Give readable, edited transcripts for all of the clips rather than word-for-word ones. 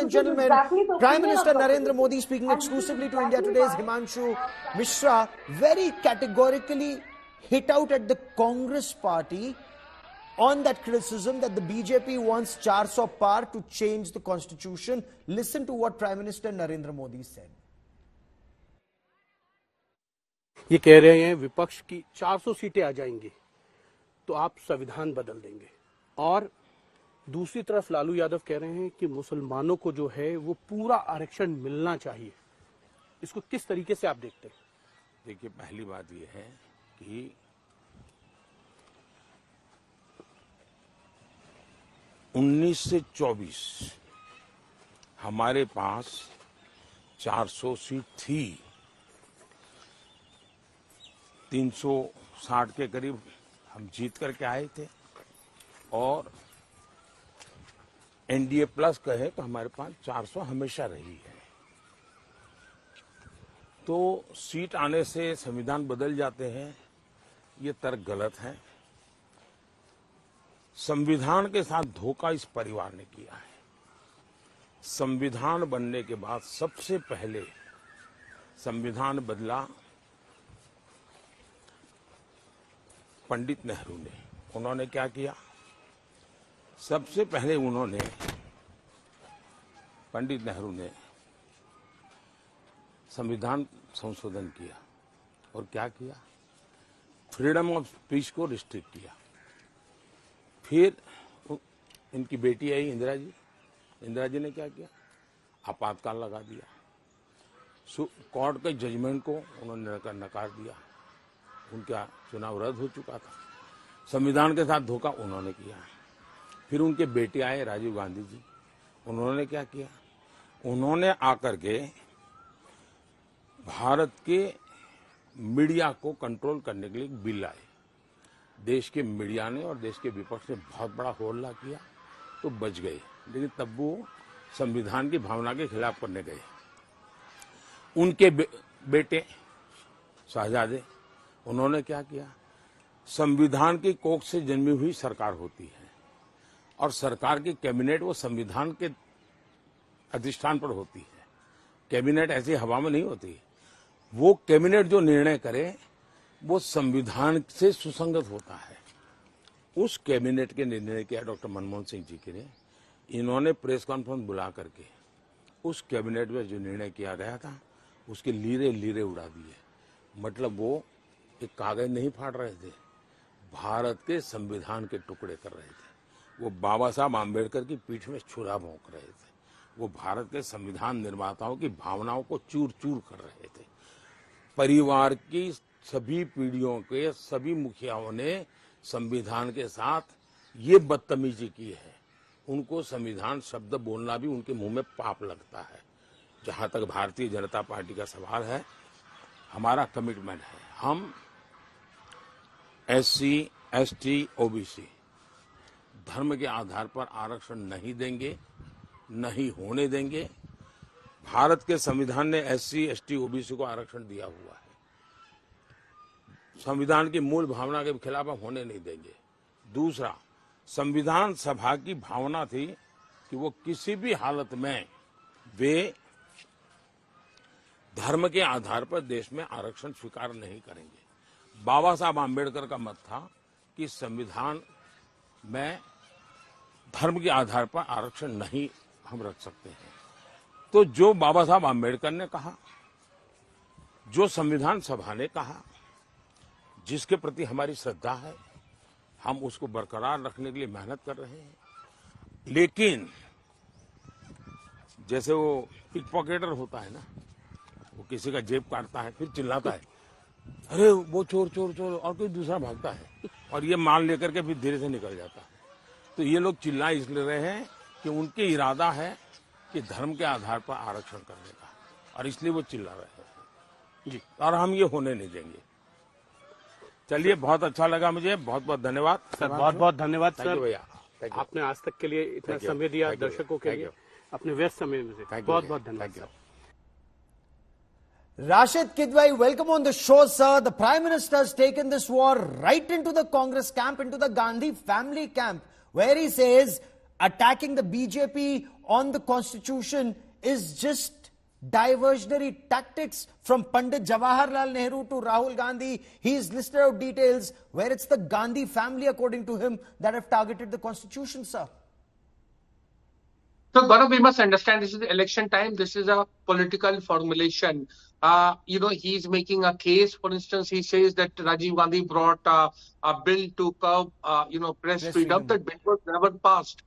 and gentlemen, Prime Minister Narendra Modi speaking exclusively to India Today's Himanshu Mishra, very categorically hit out at the Congress party on that criticism that the BJP wants 400 par to change the constitution. Listen to what Prime Minister Narendra Modi said. ये कह रहे हैं विपक्ष की 400 सीटें आ जाएंगी तो आप संविधान बदल देंगे, और दूसरी तरफ लालू यादव कह रहे हैं कि मुसलमानों को जो है वो पूरा आरक्षण मिलना चाहिए। इसको किस तरीके से आप देखते हैं? देखिए, पहली बात ये है कि उन्नीस से 24 हमारे पास 400 सीट थी, 360 के करीब हम जीत करके आए थे, और एनडीए प्लस कहे तो हमारे पास 400 हमेशा रही है। तो सीट आने से संविधान बदल जाते हैं, ये तर्क गलत है। संविधान के साथ धोखा इस परिवार ने किया है। संविधान बनने के बाद सबसे पहले संविधान बदला पंडित नेहरू ने। उन्होंने क्या किया? सबसे पहले उन्होंने पंडित नेहरू ने संविधान संशोधन किया, और क्या किया? फ्रीडम ऑफ स्पीच को रिस्ट्रिक्ट किया। फिर इनकी बेटी आई इंदिरा जी ने क्या किया? आपातकाल लगा दिया। कोर्ट के जजमेंट को उन्होंने नकार दिया, उनका चुनाव रद्द हो चुका था। संविधान के साथ धोखा उन्होंने किया। फिर उनके बेटे आए राजीव गांधी जी, उन्होंने क्या किया? उन्होंने आकर के भारत के मीडिया को कंट्रोल करने के लिए एक बिल आए। देश के मीडिया ने और देश के विपक्ष ने बहुत बड़ा हल्ला किया तो बच गए, लेकिन तब वो संविधान की भावना के खिलाफ करने गए। उनके बेटे शाहजादे, उन्होंने क्या किया? संविधान की कोख से जन्मी हुई सरकार होती है, और सरकार की कैबिनेट वो संविधान के अधिष्ठान पर होती है। कैबिनेट ऐसी हवा में नहीं होती। वो कैबिनेट जो निर्णय करे वो संविधान से सुसंगत होता है। उस कैबिनेट के निर्णय किया डॉक्टर मनमोहन सिंह जी के ने। इन्होंने प्रेस कॉन्फ्रेंस बुला करके उस कैबिनेट में जो निर्णय किया गया था उसके लीरे लीरे उड़ा दिए। मतलब वो एक कागज नहीं फाड़ रहे थे, भारत के संविधान के टुकड़े कर रहे थे। वो बाबा साहब आम्बेडकर की पीठ में छुरा भोंक रहे थे। वो भारत के संविधान निर्माताओं की भावनाओं को चूर चूर कर रहे थे। परिवार की सभी पीढ़ियों के सभी मुखियाओं ने संविधान के साथ ये बदतमीजी की है। उनको संविधान शब्द बोलना भी उनके मुंह में पाप लगता है। जहां तक भारतीय जनता पार्टी का सवाल है, हमारा कमिटमेंट है, हम एससी, एसटी, ओबीसी धर्म के आधार पर आरक्षण नहीं देंगे, नहीं होने देंगे। भारत के संविधान ने एससी, एसटी, ओबीसी को आरक्षण दिया हुआ है। संविधान की मूल भावना के खिलाफ हम होने नहीं देंगे। दूसरा, संविधान सभा की भावना थी कि वो किसी भी हालत में वे धर्म के आधार पर देश में आरक्षण स्वीकार नहीं करेंगे। बाबा साहब आम्बेडकर का मत था कि संविधान में धर्म के आधार पर आरक्षण नहीं हम रख सकते हैं। तो जो बाबा साहब आम्बेडकर ने कहा, जो संविधान सभा ने कहा, जिसके प्रति हमारी श्रद्धा है, हम उसको बरकरार रखने के लिए मेहनत कर रहे हैं। लेकिन जैसे वो पिक पॉकेटर होता है ना, वो किसी का जेब काटता है फिर चिल्लाता है, अरे वो चोर चोर चोर, और कोई दूसरा भागता है और ये माल लेकर के फिर धीरे से निकल जाता है। तो ये लोग चिल्ला इसलिए रहे हैं कि उनके इरादा है कि धर्म के आधार पर आरक्षण करने का, और इसलिए वो चिल्ला रहे हैं जी, और हम ये होने नहीं देंगे। चलिए, बहुत अच्छा लगा मुझे, बहुत बहुत धन्यवाद सर। बहुत बहुत धन्यवाद सर भैया, आपने आज तक के लिए इतना समय दिया दर्शकों के लिए अपने व्यस्त समय में। बहुत बहुत धन्यवाद। Rashid Kidwai, welcome on the show, sir. The Prime Minister has taken this war right into the Congress camp, into the Gandhi family camp, where he says attacking the BJP on the constitution is just diversionary tactics from Pandit Jawaharlal Nehru to Rahul Gandhi. He has listed out details where it's the Gandhi family, according to him, that have targeted the constitution, sir. So, Gaurav, we must understand this is election time. This is a political formulation. He's making a case. For instance, he says that Rajiv Gandhi brought a bill to curb, press freedom. That bill was never passed.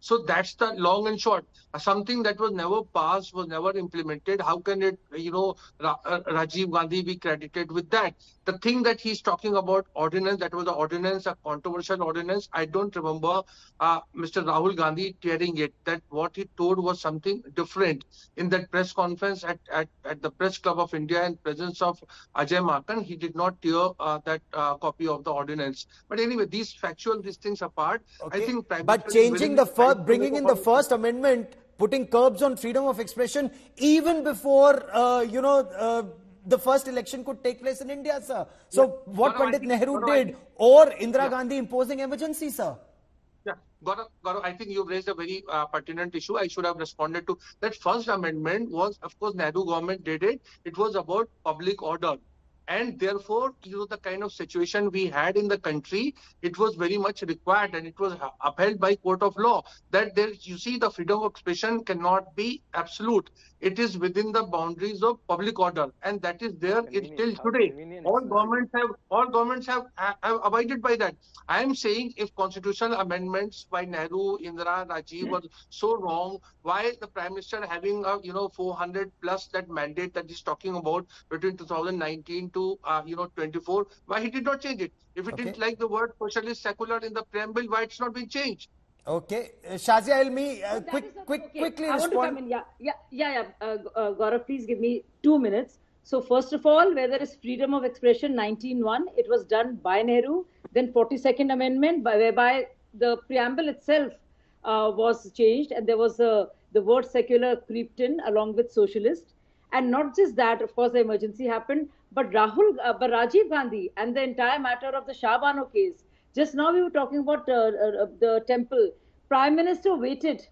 So that's the long and short. Something that was never passed, was never implemented. How can it, Rajiv Gandhi be credited with that? The thing that he's talking about ordinance, that was the ordinance, a controversial ordinance. I don't remember Mr. Rahul Gandhi tearing it. That what he told was something different. In that press conference at the Press Club of India in presence of Ajay Marken, he did not tear that copy of the ordinance. But anyway, these things apart, okay. I think... But changing the first... Bringing in the First Amendment, putting curbs on freedom of expression, even before, the first election could take place in India, sir. So what Pandit Nehru did, or Indira Gandhi imposing emergency, sir. Yeah, Gaurav, I think you've raised a very pertinent issue. I should have responded to that. First Amendment was, of course, Nehru government did it. It was about public order. And therefore, the kind of situation we had in the country, it was very much required and it was upheld by court of law. That there, you see, the freedom of expression cannot be absolute. It is within the boundaries of public order, and that is there till today. All governments have abided by that. I am saying, if constitutional amendments by Nehru, Indira, Rajiv were so wrong, why the Prime Minister having a 400 plus that mandate that he's talking about between 2019. To 24, why he did not change it? If it didn't like the word socialist, secular in the preamble, why it's not been changed? Okay, Shazia Ilmi, quickly I respond. Want to come in. Gaurav, please give me 2 minutes. So first of all, where there is freedom of expression, 19(1), it was done by Nehru. Then 42nd Amendment, whereby the preamble itself was changed, and there was the word secular crept in along with socialist. And not just that, of course, the emergency happened, but Rajiv Gandhi and the entire matter of the Shah Bano case. Just now we were talking about the temple. Prime Minister waited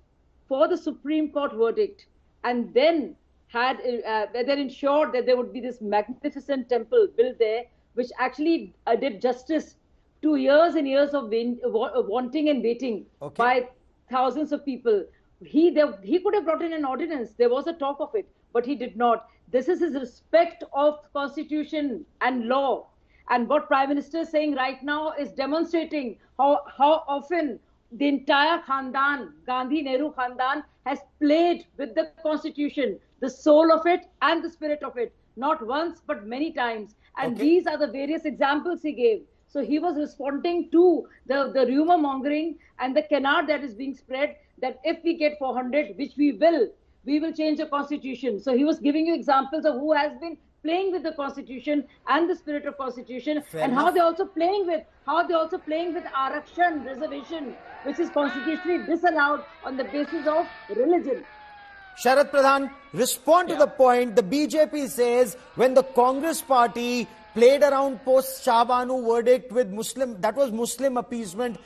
for the Supreme Court verdict and then had ensured that there would be this magnificent temple built there, which actually did justice to years and years of wanting and waiting by thousands of people. He could have brought in an ordinance. There was a talk of it, but he did not. This is his respect of constitution and law. And what Prime Minister is saying right now is demonstrating how often the entire Khandan, Gandhi Nehru Khandan, has played with the constitution, the soul of it and the spirit of it. Not once, but many times. And these are the various examples he gave. So he was responding to the rumor mongering and the canard that is being spread that if we get 400, which we will change the constitution. So he was giving you examples of who has been playing with the constitution and the spirit of constitution, and how they're also playing with Arakshan reservation, which is constitutionally disallowed on the basis of religion. Sharad Pradhan, respond to the point. The BJP says when the Congress party played around post-Shah Banu verdict with Muslim, that was Muslim appeasement,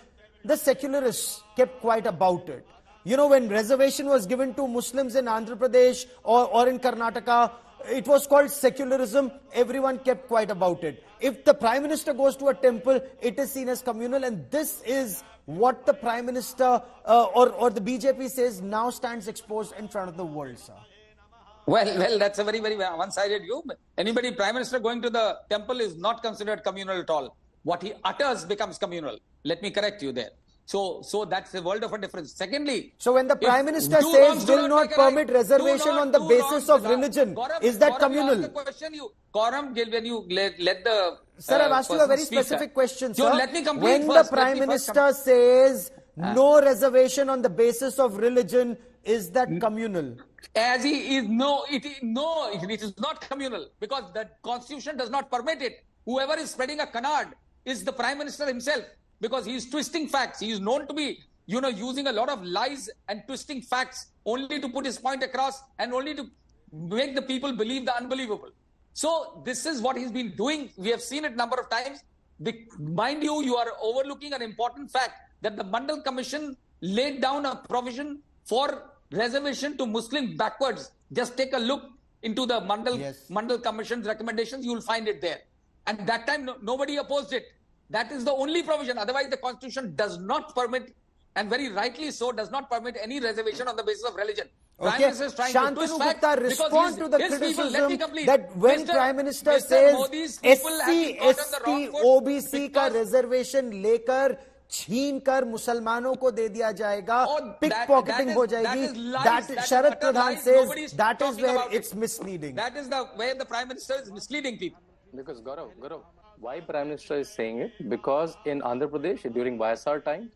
the secularists kept quiet about it. You know, when reservation was given to Muslims in Andhra Pradesh or in Karnataka, it was called secularism. Everyone kept quiet about it. If the Prime Minister goes to a temple, it is seen as communal. And this is what the Prime Minister or the BJP says now stands exposed in front of the world, sir. Well, that's a very, very one-sided view. Anybody, Prime Minister going to the temple is not considered communal at all. What he utters becomes communal. Let me correct you there. So that's a world of a difference. Secondly, so when the Prime Minister says will not permit reservation on the basis of religion, is that communal? When you let the sir, I've asked you a very specific question, sir. Let me complete. When the Prime Minister says no reservation on the basis of religion, is that communal? As he is, no, it is not communal because the constitution does not permit it. Whoever is spreading a canard is the Prime Minister himself. Because he is twisting facts. He is known to be, using a lot of lies and twisting facts only to put his point across and only to make the people believe the unbelievable. So this is what he's been doing. We have seen it a number of times. Mind you, you are overlooking an important fact that the Mandal Commission laid down a provision for reservation to Muslim backwards. Just take a look into the Mandal Commission's recommendations. You will find it there. And that time, nobody opposed it. That is the only provision. Otherwise, the Constitution does not permit, and very rightly so, does not permit any reservation on the basis of religion. Prime Minister is trying to twist facts because his people, let me complete. That when Prime Minister says SC, ST, OBC का reservation लेकर छीन कर मुसलमानों को दे दिया जाएगा, pick pocketing हो जाएगी, शरद प्रधान says that is where it's misleading. That is where the Prime Minister is misleading people. Because Gaurav, why Prime Minister is saying it? Because in Andhra Pradesh during YSR time,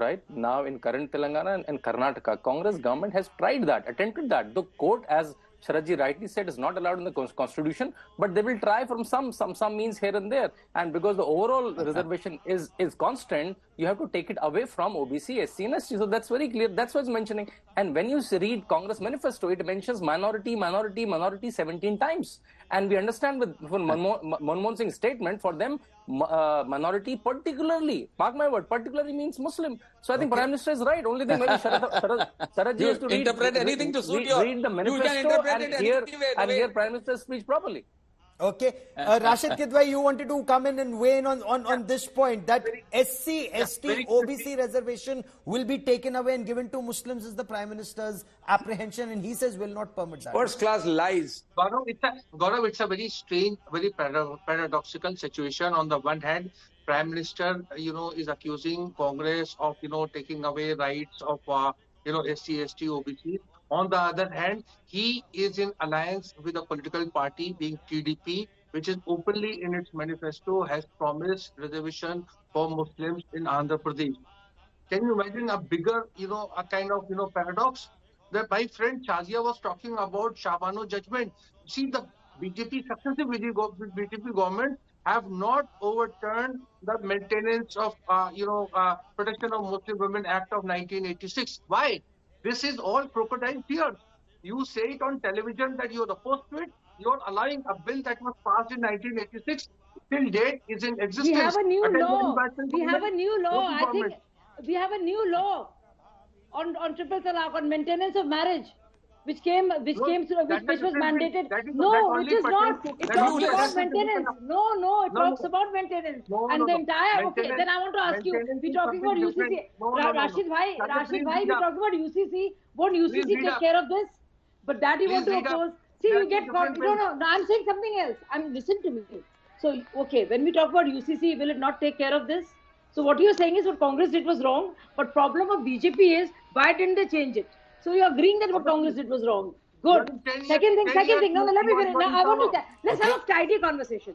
right now in current Telangana and Karnataka, Congress government has tried that, attempted that. The court, as Sharadji rightly said, is not allowed in the constitution, but they will try from some means here and there. And because the overall reservation is constant, you have to take it away from OBC, SC, and ST. So that's very clear. That's what it's mentioning. And when you read Congress manifesto, it mentions minority 17 times. And we understand with Manmohan Singh's statement, for them, minority particularly, mark my word, particularly means Muslim. So I think Prime Minister is right. Only thing maybe Sharadji has to interpret anything to suit you. Read the manifesto, you can interpret and, it hear Prime Minister's speech properly. Okay. Rashid Kidwai, you wanted to come in and weigh in on this point, that SC, ST, OBC reservation will be taken away and given to Muslims is the Prime Minister's apprehension, and he says will not permit that. First class lies. Gaurav, it's a very strange, very paradoxical situation. On the one hand, Prime Minister, is accusing Congress of, taking away rights of, SC, ST, OBC. On the other hand, he is in alliance with a political party, being TDP, which is openly in its manifesto has promised reservation for Muslims in Andhra Pradesh. Can you imagine a bigger, paradox? That my friend Shazia was talking about Shah Bano judgment. See, the BJP, successive BJP government have not overturned the maintenance of, Protection of Muslim Women Act of 1986. Why? This is all crocodile tears. You say it on television that you're opposed to it. You're allowing a bill that was passed in 1986 till date is in existence. We have a new law. I think we have a new law on triple talaq, on maintenance of marriage, which was mandated. It talks about maintenance. Then I want to ask you, we're talking about UCC. Rashid bhai, we're talking about UCC. Won't UCC take care of this? But that you want to oppose. See, you get caught. No, I'm saying something else. Listen to me. So, okay, when we talk about UCC, will it not take care of this? So what you're saying is what Congress did was wrong, but problem of BJP is, why didn't they change it? So you're agreeing that what Congress did was wrong. Good. Second thing. No, let me finish. Now, I want to... Let's have a tidy conversation.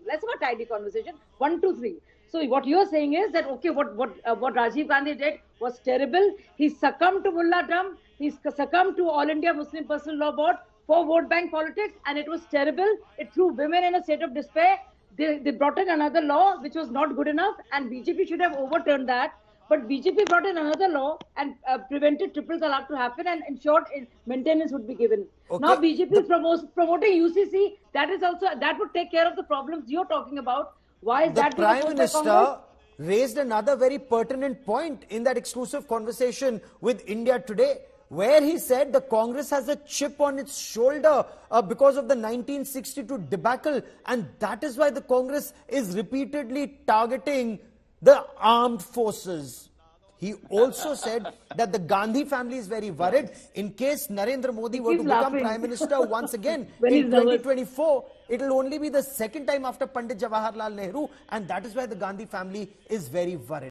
One, two, three. So what you're saying is that, okay, what Rajiv Gandhi did was terrible. He succumbed to Mullah Trump. He succumbed to All India Muslim Personal Law Board for vote bank politics. And it was terrible. It threw women in a state of despair. They brought in another law, which was not good enough. And BJP should have overturned that. But BJP brought in another law and prevented triple talaq to happen and ensured maintenance would be given. Okay. Now BJP is promoting UCC. That would take care of the problems you're talking about. Why is that? The Prime Minister raised another very pertinent point in that exclusive conversation with India Today, where he said the Congress has a chip on its shoulder because of the 1962 debacle, and that is why the Congress is repeatedly targeting the armed forces. He also said that the Gandhi family is very worried in case Narendra Modi were to become Prime Minister once again in 2024. It will only be the second time after Pandit Jawaharlal Nehru, and that is why the Gandhi family is very worried.